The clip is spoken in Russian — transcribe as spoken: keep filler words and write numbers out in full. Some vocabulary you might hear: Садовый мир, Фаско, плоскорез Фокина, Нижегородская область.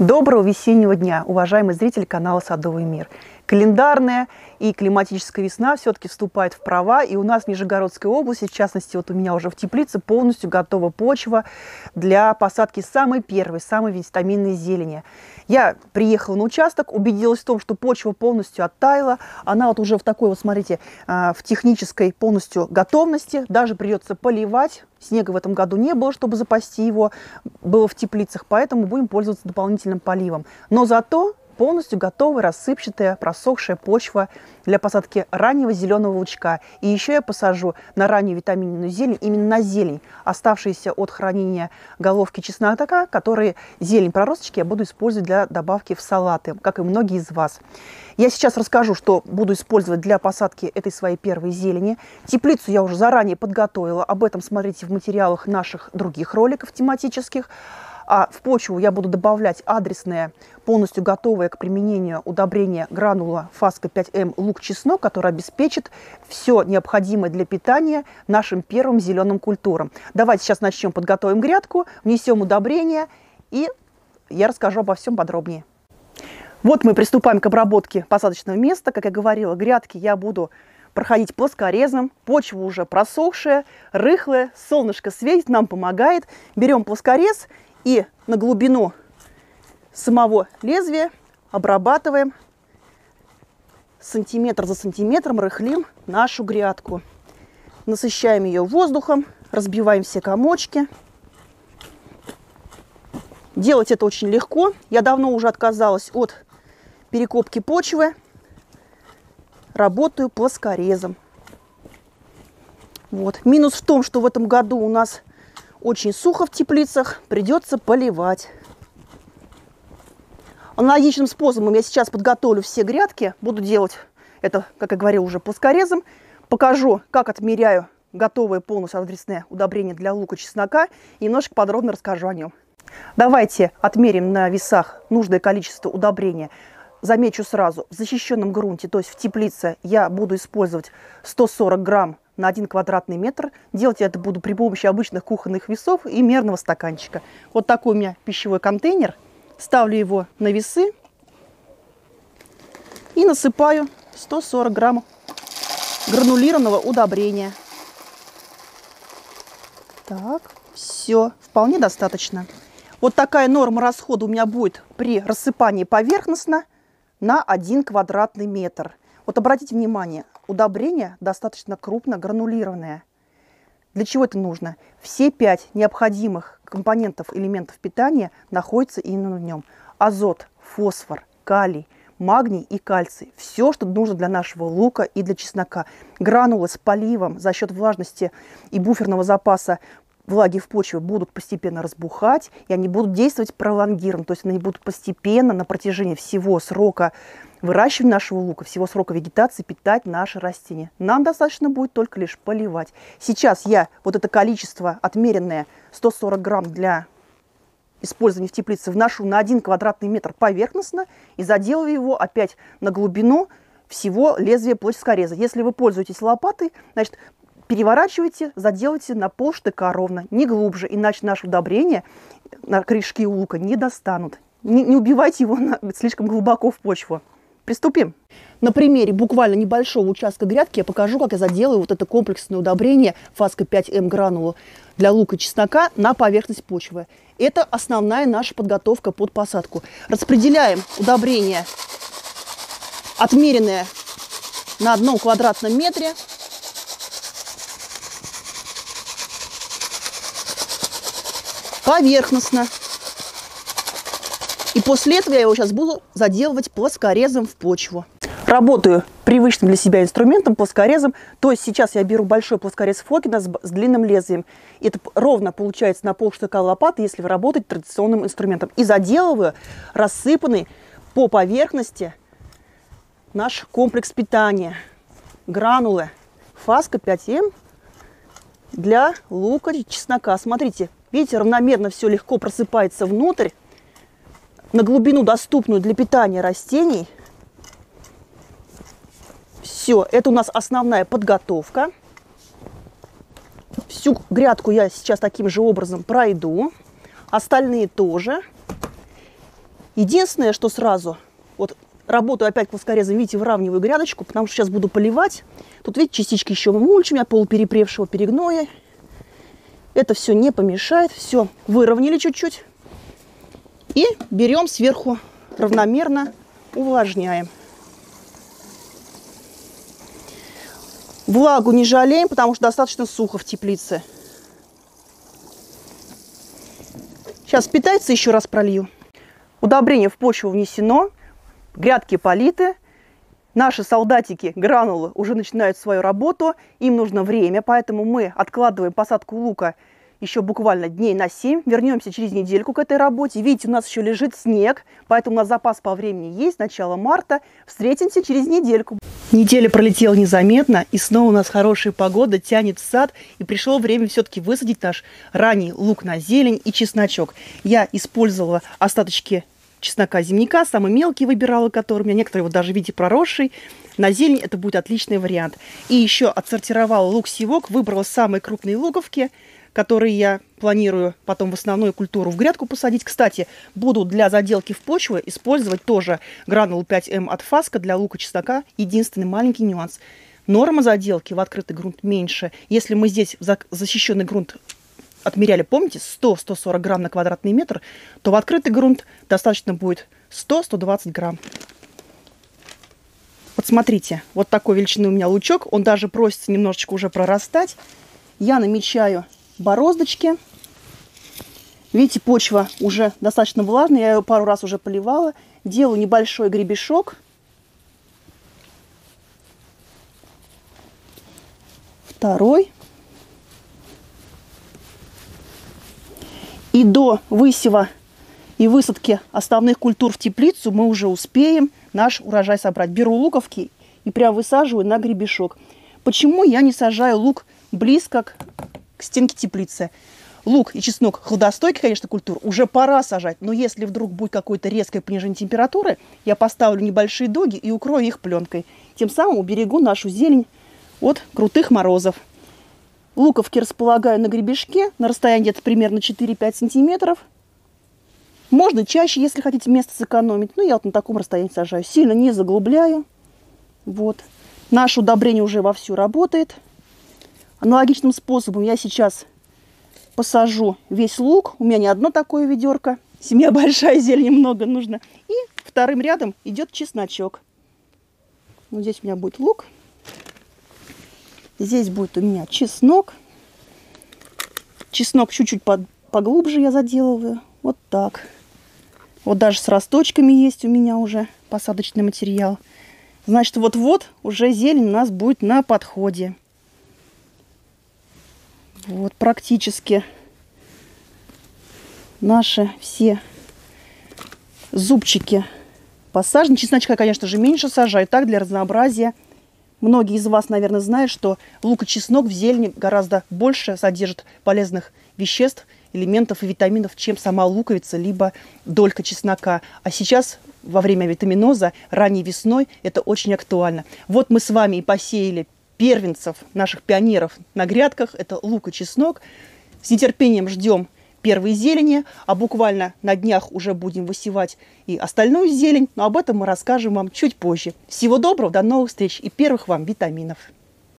Доброго весеннего дня, уважаемые зрители канала «Садовый мир». Календарная и климатическая весна все-таки вступает в права. И у нас в Нижегородской области, в частности, вот у меня уже в теплице, полностью готова почва для посадки самой первой, самой витаминной зелени. Я приехала на участок, убедилась в том, что почва полностью оттаяла. Она вот уже в такой вот, смотрите, в технической полностью готовности. Даже придется поливать. Снега в этом году не было, чтобы запасти его. Было в теплицах, поэтому будем пользоваться дополнительным поливом. Но зато полностью готовая, рассыпчатая, просохшая почва для посадки раннего зеленого лучка. И еще я посажу на раннюю витаминную зелень, именно на зелень, оставшиеся от хранения головки чеснока, которые зелень проросточки я буду использовать для добавки в салаты, как и многие из вас. Я сейчас расскажу, что буду использовать для посадки этой своей первой зелени. Теплицу я уже заранее подготовила, об этом смотрите в материалах наших других роликов тематических. А в почву я буду добавлять адресное, полностью готовое к применению удобрение гранула Фаско пять эм лук-чеснок, которое обеспечит все необходимое для питания нашим первым зеленым культурам. Давайте сейчас начнем, подготовим грядку, внесем удобрение, и я расскажу обо всем подробнее. Вот мы приступаем к обработке посадочного места. Как я говорила, грядки я буду проходить плоскорезом, почва уже просохшая, рыхлая, солнышко светит, нам помогает. Берем плоскорез и на глубину самого лезвия обрабатываем сантиметр за сантиметром, рыхлим нашу грядку. Насыщаем ее воздухом, разбиваем все комочки. Делать это очень легко. Я давно уже отказалась от перекопки почвы. Работаю плоскорезом. Вот. Минус в том, что в этом году у нас очень сухо в теплицах, придется поливать. Аналогичным способом я сейчас подготовлю все грядки. Буду делать это, как я говорила, уже плоскорезом. Покажу, как отмеряю готовое полностью адресное удобрение для лука и чеснока. И немножко подробно расскажу о нем. Давайте отмерим на весах нужное количество удобрения. Замечу сразу, в защищенном грунте, то есть в теплице, я буду использовать сто сорок грамм на один квадратный метр. Делать я это буду при помощи обычных кухонных весов и мерного стаканчика. Вот такой у меня пищевой контейнер. Ставлю его на весы и насыпаю сто сорок грамм гранулированного удобрения. Так, все, вполне достаточно. Вот такая норма расхода у меня будет при рассыпании поверхностно на один квадратный метр. Вот обратите внимание, удобрение достаточно крупно гранулированное. Для чего это нужно? Все пять необходимых компонентов элементов питания находятся именно в нем. Азот, фосфор, калий, магний и кальций. Все, что нужно для нашего лука и для чеснока. Гранулы с поливом за счет влажности и буферного запаса влаги в почве будут постепенно разбухать, и они будут действовать пролонгированно. То есть они будут постепенно на протяжении всего срока выращивания нашего лука, всего срока вегетации питать наши растения. Нам достаточно будет только лишь поливать. Сейчас я вот это количество, отмеренное сто сорок грамм для использования в теплице, вношу на один квадратный метр поверхностно и заделываю его опять на глубину всего лезвия плоскореза. Если вы пользуетесь лопатой, значит, переворачивайте, заделайте на полштыка ровно, не глубже, иначе наше удобрение на корешки у лука не достанут. Не, не убивайте его на, слишком глубоко в почву. Приступим. На примере буквально небольшого участка грядки я покажу, как я заделаю вот это комплексное удобрение Фаско пять эм гранулу для лука и чеснока на поверхность почвы. Это основная наша подготовка под посадку. Распределяем удобрение, отмеренное на одном квадратном метре. Поверхностно. И после этого я его сейчас буду заделывать плоскорезом в почву. Работаю привычным для себя инструментом, плоскорезом. То есть сейчас я беру большой плоскорез Фокина с, с длинным лезвием. Это ровно получается на полштыка лопаты, если вы работаете традиционным инструментом. И заделываю рассыпанный по поверхности наш комплекс питания. Гранулы Фаско пять эм для лука и чеснока. Смотрите. Видите, равномерно все легко просыпается внутрь, на глубину, доступную для питания растений. Все, это у нас основная подготовка. Всю грядку я сейчас таким же образом пройду. Остальные тоже. Единственное, что сразу, вот работаю опять плоскорезом, видите, выравниваю грядочку, потому что сейчас буду поливать. Тут, видите, частички еще мульчами, полуперепревшего перегноя. Это все не помешает. Все, выровняли чуть-чуть. И берем сверху, равномерно увлажняем. Влагу не жалеем, потому что достаточно сухо в теплице. Сейчас питается, еще раз пролью. Удобрение в почву внесено, грядки политы. Наши солдатики, гранулы, уже начинают свою работу. Им нужно время, поэтому мы откладываем посадку лука еще буквально дней на семь. Вернемся через недельку к этой работе. Видите, у нас еще лежит снег, поэтому у нас запас по времени есть, начало марта. Встретимся через недельку. Неделя пролетела незаметно, и снова у нас хорошая погода, тянет в сад, и пришло время все-таки высадить наш ранний лук на зелень и чесночок. Я использовала остаточки чеснока земляка, самый мелкий выбирала, который у меня, некоторые вот даже в виде проросший. На зелень это будет отличный вариант. И еще отсортировала лук-севок, выбрала самые крупные луковки, которые я планирую потом в основную культуру в грядку посадить. Кстати, буду для заделки в почву использовать тоже гранул пять эм от Фаско для лука-чеснока. Единственный маленький нюанс. Норма заделки в открытый грунт меньше. Если мы здесь в защищенный грунт отмеряли, помните, сто — сто сорок грамм на квадратный метр, то в открытый грунт достаточно будет сто — сто двадцать грамм. Вот смотрите, вот такой величины у меня лучок. Он даже просится немножечко уже прорастать. Я намечаю бороздочки. Видите, почва уже достаточно влажная, я ее пару раз уже поливала. Делаю небольшой гребешок. Второй. И до высева и высадки основных культур в теплицу мы уже успеем наш урожай собрать. Беру луковки и прям высаживаю на гребешок. Почему я не сажаю лук близко к к стенке теплицы? Лук и чеснок холодостойкий, конечно, культур, уже пора сажать, но если вдруг будет какое-то резкое понижение температуры, я поставлю небольшие дуги и укрою их пленкой. Тем самым уберегу нашу зелень от крутых морозов. Луковки располагаю на гребешке на расстоянии где-то примерно четыре-пять сантиметров. Можно чаще, если хотите место сэкономить, но я вот на таком расстоянии сажаю. Сильно не заглубляю. Вот. Наше удобрение уже вовсю работает. Аналогичным способом я сейчас посажу весь лук. У меня не одно такое ведерко. Семья большая, зелени много нужно. И вторым рядом идет чесночок. Вот здесь у меня будет лук. Здесь будет у меня чеснок. Чеснок чуть-чуть поглубже я заделываю. Вот так. Вот даже с росточками есть у меня уже посадочный материал. Значит, вот-вот уже зелень у нас будет на подходе. Вот практически наши все зубчики посажены. Чесночка, конечно же, меньше сажаю. Так, для разнообразия. Многие из вас, наверное, знают, что лук и чеснок в зелени гораздо больше содержат полезных веществ, элементов и витаминов, чем сама луковица, либо долька чеснока. А сейчас, во время витаминоза, ранней весной, это очень актуально. Вот мы с вами и посеяли первенцев, наших пионеров на грядках, это лук и чеснок. С нетерпением ждем первой зелени, а буквально на днях уже будем высевать и остальную зелень, но об этом мы расскажем вам чуть позже. Всего доброго, до новых встреч и первых вам витаминов!